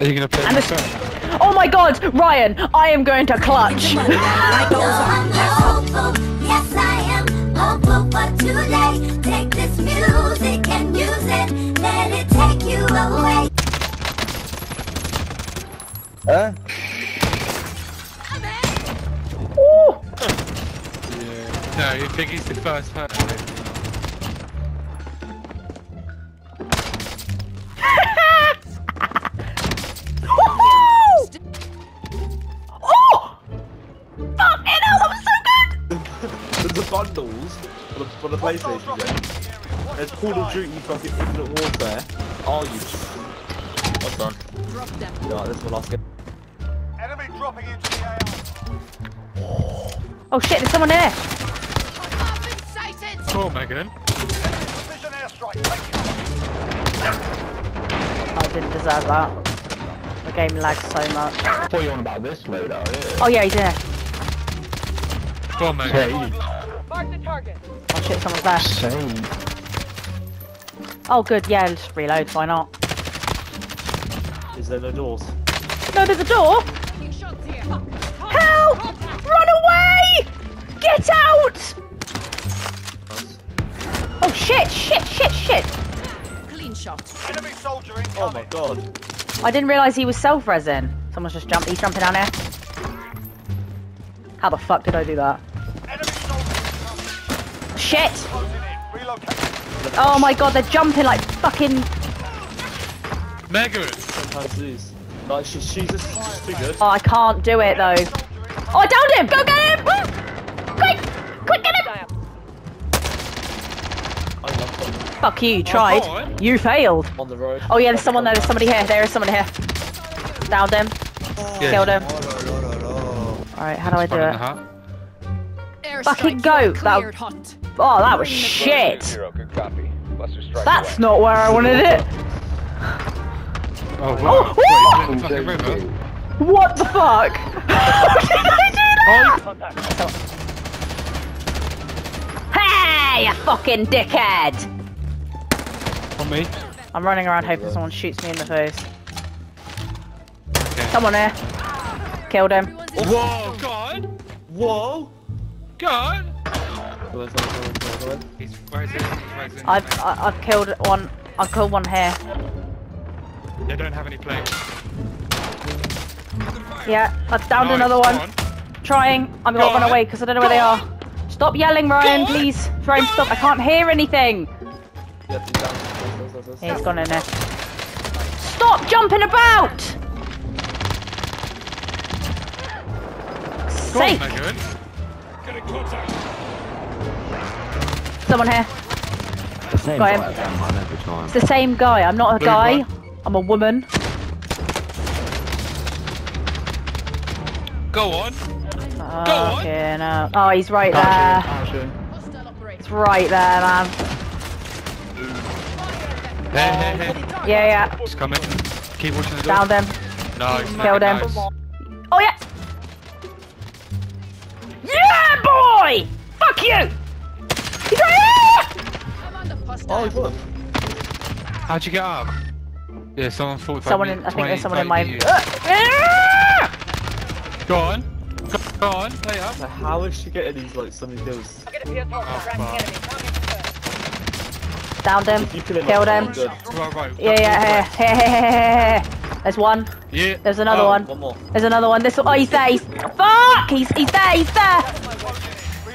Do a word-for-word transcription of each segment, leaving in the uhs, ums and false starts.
Are you gonna play and this the... Oh my god, Ryan, I am going to clutch. No, I'm hopeful. Yes, I am hopeful for today. Take this music and use it. Let it take you away. Huh? Oh, yeah. No, you think he's the first person. Bundles for the, for the PlayStation game. There's Call of Duty, fucking Infinite Warfare. Are you? What's done? Alright, this is my last game. Enemy dropping into the A I. Oh shit, there's someone there! Oh my god. I didn't deserve that. The game lags so much. I thought you were on about this loadout, yeah. Oh yeah, he's there. Come on, man. Hey. Mark the target. Oh shit, someone's there. Same. Oh good, yeah, let's reload, why not? Is there no doors? No, there's a door! Help! Run away! Get out! Oh shit, shit, shit, shit! Clean shot. Enemy soldier incoming. Oh my god. I didn't realise he was self-resin. Someone's just jumped, he's jumping down here. How the fuck did I do that? Shit! Oh my god, they're jumping like fucking... Mega! Like, she's just too good. Oh, I can't do it though. Oh, I downed him! Go get him! Woo! Quick! Quick, get him! Fuck you, tried. Oh, you failed. On the road. Oh yeah, there's someone there, there's somebody here. There is someone here. Downed him. Oh, killed him. Alright, how do I do it? Fucking goat! That... Oh, that was shit! That's not where I wanted it! Oh, wow. Oh, oh! What the fuck? How did I do that? Hey, you fucking dickhead! On me. I'm running around hoping someone shoots me in the face. Okay. Someone here. Killed him. Whoa, God! Whoa! God! I've I, I've killed one. I killed one here. They don't have any plates. Yeah, I've downed nice. another one. On. Trying. I'm gonna run away because I don't know where God. they are. Stop yelling, Ryan, God. please. Ryan, God. stop. I can't hear anything. Yeah, he's gone in there. Stop jumping about. Sake. Someone here. The same Got him. Guy it's the same guy. I'm not a Blue guy. One. I'm a woman. Go on. Oh, Go on. Yeah, no. Oh, he's right there. It's right there, man. Hey, hey, hey. Yeah, yeah. He's coming. Keep watching the door. Down them. No, he's Killed him. Nice. Oh yeah. Yeah, boy! Fuck you! He's right here! Oh, he fought. How'd you get up? Yeah, someone fought. Someone in, I think there's someone in my... Uh, go on. Go, go on, play up. So how is she getting these, like, so many kills? Oh, downed him. Killed him. Right, right. Yeah, yeah, here, here, here, here, here. There's one. Yeah. There's another oh, one. one more. There's another one. This one. Oh, he's there. He's... Fuck! He's he's there. He's there.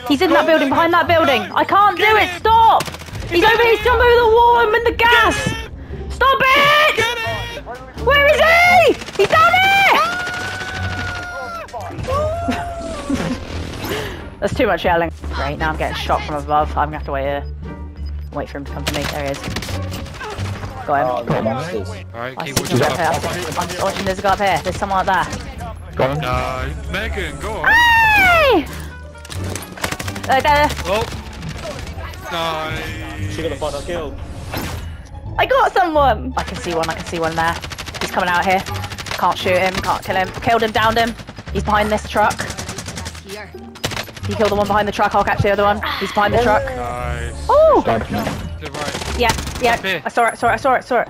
He's in that building. Behind that building. I can't do it. Stop! He's over. He's jumped over the wall. I'm in the gas. Stop it! Where is he? He's down here. That's too much yelling. Right now, I'm getting shot from above. I'm gonna have to wait here. Wait for him to come to me. There he is. Got him. Oh, Alright, keep watching up. Up here. I'm, I'm watching this guy up here. There's someone like that. Go on. No, Megan, go on. Hey! There, there. Oh. No. She got a final kill. I got someone. I can see one. I can see one there. He's coming out here. Can't shoot him. Can't kill him. Killed him. Downed him. He's behind this truck. He killed the one behind the truck. I'll catch the other one. He's behind the truck. Nice. Oh. Yeah, yeah. I saw it. Saw it. I saw it. Saw it.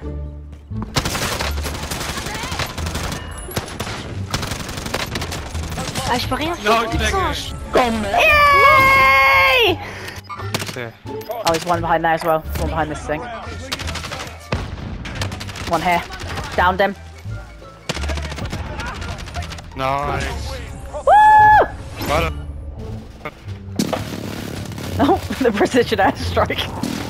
Ah, je peux rien faire. Non, claque. Come. Yay! Yeah. Oh, there's one behind there as well. There's one behind this thing. One here. Downed him. Nice. Woo! Well, oh, the precision airstrike.